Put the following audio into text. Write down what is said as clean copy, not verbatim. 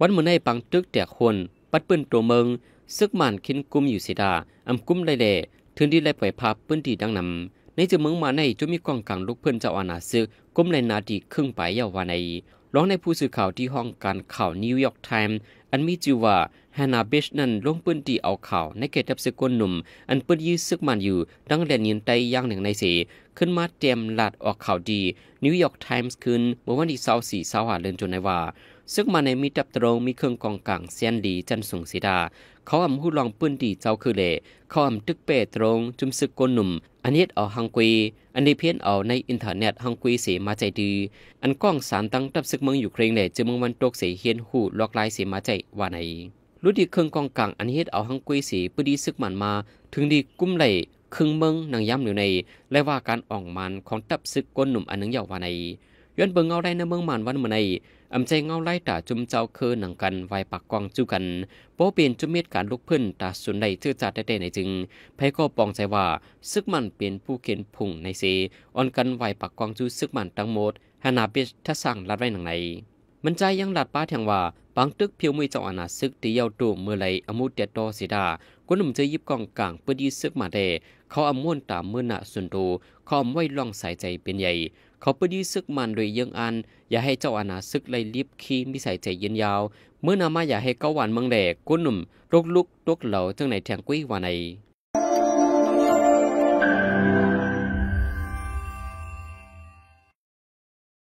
วันเมื่อในปังตึกแตกคนปัดปืนตัวเมืองซึกหมันขินกุมอยู่เสดาอำกุมไรเดถึงที่ไรปล่อยภาพปืนดีดังนำในจึงเมืองมาในจะมีกองกลางลูกเพื่อนเจ้าอาณาซึกกุมไรนาดีครึ่งไปยาววาในร้องในผู้สื่อข่าวที่ห้องการข่าวนิวยอร์กไทม์อันมีจิว่าฮานาเบชนั้นลงปืนตีเอาข่าวในเขตทับซึกก้นหนุ่มอันปืนยื้อซึกมันอยู่ดังแดนยินไตย่างหนึ่งในเสขึ้นมาเตรียมหลัดออกข่าวดีนิวยอร์กไทมส์คืนเมื่อวันที่24 เดือน 5เดือนจนในว่าซึกมันในมีจับตรงมีเครื่องกองกลางเซียนดีจันส่งสีดาเขาอำหูลองปืนตีเจ้าคือเล่เขาอำตึกเปตรงจุมซึกก้นหนุ่มอันนี้เอาฮังกีอันนี้เพี้ยนเอาในอินเทอร์เน็ตฮังกีเสียมาใจดีอันกล้องสารตั้งทับซึกเมืองอยู่เครงเล่จึงเมืองวันตกเสียเฮียนหูลอกลายเสียมาใจว่าในรู้ดีเครื่องกองกลางอันเฮ็ดเอาฮังกุยสีปืนดีซึกมันมาถึงดีกุ้มไหลครึ่งเมืองนางย้ำอยู่ในและว่าการอ่องมันของตับซึกก้นหนุ่มอันหนึ่งยาววาในย้อนเบิ่งเงาไล่ในเมืองมันวันเมื่อในอำใจเงาไล่ตาจุ่มเจ้าเคือหนังกันไวปักกองจูกันโปเปลี่ยนจุ่มเม็ดการลุกพื้นตาสุนในชื่อจัดได้ในจึงไพ่ก็ปองใจว่าซึกมันเปลี่ยนผู้เขียนพุ่งในเสอ่อนกันไวปักกองจูซึกมันทั้งหมดฮานาเบชทัศสั่งรัดไว้หนังในมันใจยังหลัดป้าแทงว่าปังตึกเพียวมวยเจ้าอาณาซึกตีเยาตูเมื่อไหลอมุตเตโตสีดาคนหนุ่มจะยิบกองกลางเพื่อดีซึกมาเดเขาอม้วนตามเมื่อหน้าส่วนโตเขาอมไว้ล่องสายใจเป็นใหญ่เขาเพื่อดีซึกมันโดยยังอันอย่าให้เจ้าอาณาซึกไล่ลิบขี้มิใส่ใจเย็นยาวเมื่อนามาอย่าให้เก้าหวานเมืองแดกคนหนุ่มรกลุกตกเหล่าจังไหนแทงกุ้ยว่าใน